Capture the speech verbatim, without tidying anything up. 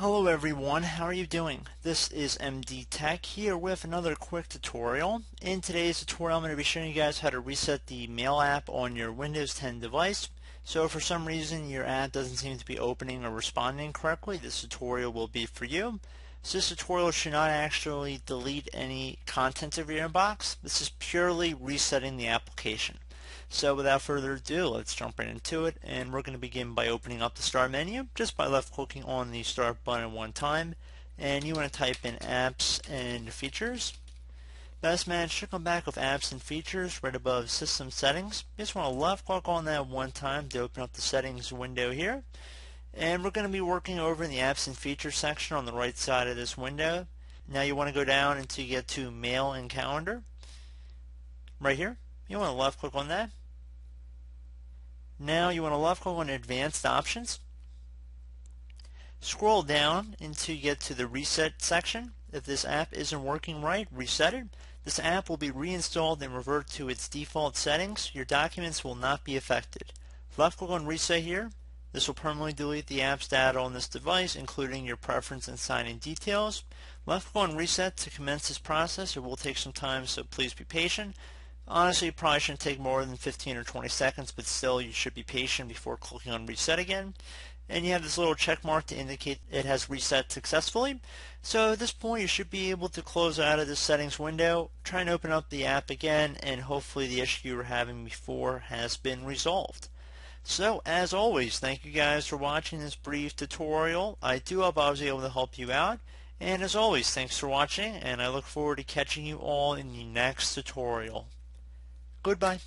Hello everyone, how are you doing? This is M D Tech here with another quick tutorial. In today's tutorial I'm going to be showing you guys how to reset the Mail app on your Windows ten device. So if for some reason your app doesn't seem to be opening or responding correctly, this tutorial will be for you. So this tutorial should not actually delete any content of your inbox. This is purely resetting the application. So without further ado, let's jump right into it, and we're going to begin by opening up the Start menu just by left clicking on the Start button one time, and you want to type in Apps and Features. Best match should come back with Apps and Features right above System Settings. You just want to left click on that one time to open up the settings window here, and we're going to be working over in the Apps and Features section on the right side of this window. Now you want to go down until you get to Mail and Calendar right here. You want to left click on that. Now you want to left click on Advanced Options. Scroll down until you get to the Reset section. If this app isn't working right, reset it. This app will be reinstalled and revert to its default settings. Your documents will not be affected. Left click on Reset here. This will permanently delete the app's data on this device, including your preference and sign-in details. Left click on Reset to commence this process. It will take some time, so please be patient. Honestly, it probably shouldn't take more than fifteen or twenty seconds, but still you should be patient before clicking on reset again. And you have this little check mark to indicate it has reset successfully. So at this point you should be able to close out of this settings window, try and open up the app again, and hopefully the issue you were having before has been resolved. So as always, thank you guys for watching this brief tutorial. I do hope I was able to help you out. And as always, thanks for watching, and I look forward to catching you all in the next tutorial. Goodbye.